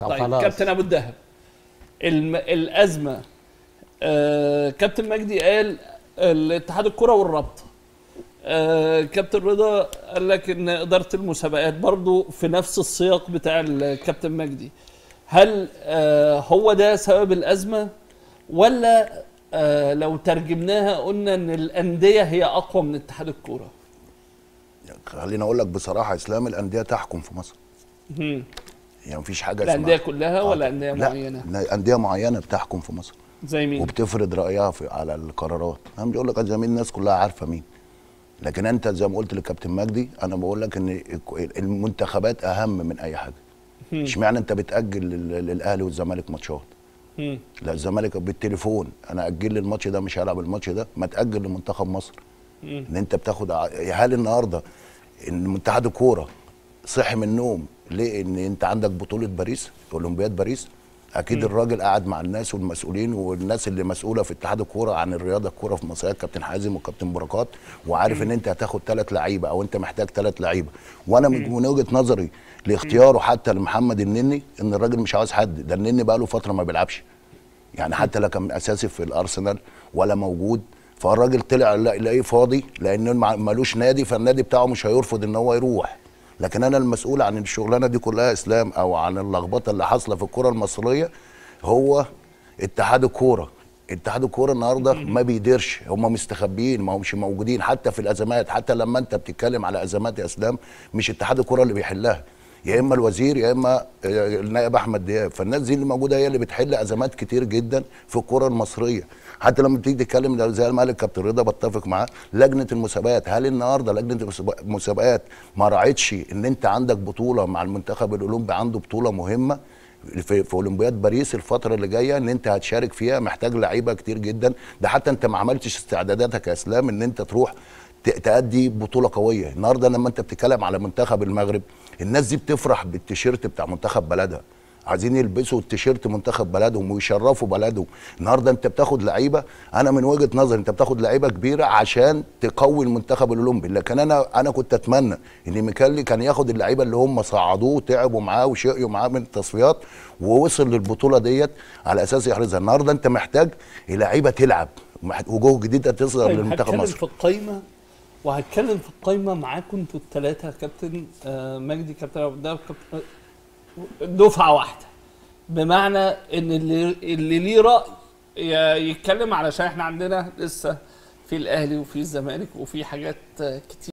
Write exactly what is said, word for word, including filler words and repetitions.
طيب كابتن أبو الذهب، الأزمة آه كابتن مجدي قال الاتحاد الكرة والرابطة، آه كابتن رضا قال لك إن إدارة المسابقات برضو في نفس السياق بتاع الكابتن مجدي. هل آه هو ده سبب الأزمة، ولا آه لو ترجمناها قلنا إن الأندية هي أقوى من اتحاد الكرة؟ خليني أقول لك بصراحة إسلام، الأندية تحكم في مصر. هم. يعني مفيش حاجه اسمها الانديه كلها ولا انديه معينه؟ لا، انديه معينه بتحكم في مصر. زي مين؟ وبتفرض رايها في على القرارات. انا بقول لك زميل الناس كلها عارفه مين، لكن انت زي ما قلت للكابتن مجدي، انا بقول لك ان المنتخبات اهم من اي حاجه. اشمعنى انت بتاجل للاهلي والزمالك ماتشات؟ لا، الزمالك بالتليفون انا اجل لي الماتش ده، مش هلعب الماتش ده. ما تاجل لمنتخب مصر. ان انت بتاخد ع... هل النهارده ان اتحاد الكوره صحي من النوم ليه؟ ان انت عندك بطوله باريس، اولمبياد باريس، اكيد م. الراجل قعد مع الناس والمسؤولين والناس اللي مسؤوله في اتحاد الكوره عن الرياضه الكوره في مصر، كابتن حازم وكابتن بركات، وعارف م. ان انت هتاخد ثلاث لعيبه او انت محتاج ثلاث لعيبه. وانا م. من وجهه نظري لاختياره حتى لمحمد النني، ان الراجل مش عاوز حد. ده النني بقى له فتره ما بيلعبش، يعني حتى لا كان اساسي في الارسنال ولا موجود، فالراجل طلع الاقيه فاضي لانه مالوش نادي، فالنادي بتاعه مش هيرفض ان هو يروح. لكن انا المسؤول عن الشغلانه دي كلها اسلام، او عن اللخبطه اللي حاصله في الكره المصريه، هو اتحاد الكوره. اتحاد الكوره النهارده ما بيديرش، هم مستخبيين، ما همش موجودين حتى في الازمات. حتى لما انت بتتكلم على ازمات يا اسلام، مش اتحاد الكوره اللي بيحلها، يا اما الوزير يا اما النائب احمد دياب. فالناس دي اللي موجوده هي اللي بتحل ازمات كتير جدا في الكره المصريه. حتى لما بتيجي تتكلم زي ما قال الكابتن رضا، بتفق معاه، لجنه المسابقات، هل النهارده لجنه المسابقات ما راعتش ان انت عندك بطوله مع المنتخب الاولمبي؟ عنده بطوله مهمه في اولمبياد باريس الفتره اللي جايه، ان انت هتشارك فيها، محتاج لعيبه كتير جدا. ده حتى انت ما عملتش استعداداتك يا اسلام ان انت تروح تأدي بطوله قويه. النهارده لما انت بتتكلم على منتخب المغرب، الناس دي بتفرح بالتيشيرت بتاع منتخب بلدها، عايزين يلبسوا التيشيرت منتخب بلدهم ويشرفوا بلدهم. النهارده انت بتاخد لعيبه، انا من وجهه نظري انت بتاخد لعيبه كبيره عشان تقوي المنتخب الاولمبي. لكن انا انا كنت اتمنى ان ميكالي كان ياخد اللعيبه اللي هم صعدوه وتعبوا معاه وشقيوا معاه من التصفيات ووصل للبطوله ديت على اساس يحرزها. النهارده انت محتاج لعيبه تلعب، وجوه جديده تصدر للمنتخب مصر. في القايمه، وهتكلم في القايمه معاكم انتوا الثلاثه، كابتن مجدي، كابتن ابو الذهب، دفعه واحده، بمعنى ان اللي اللي ليه راي يتكلم، علشان احنا عندنا لسه في الاهلي وفي الزمالك وفي حاجات كتير.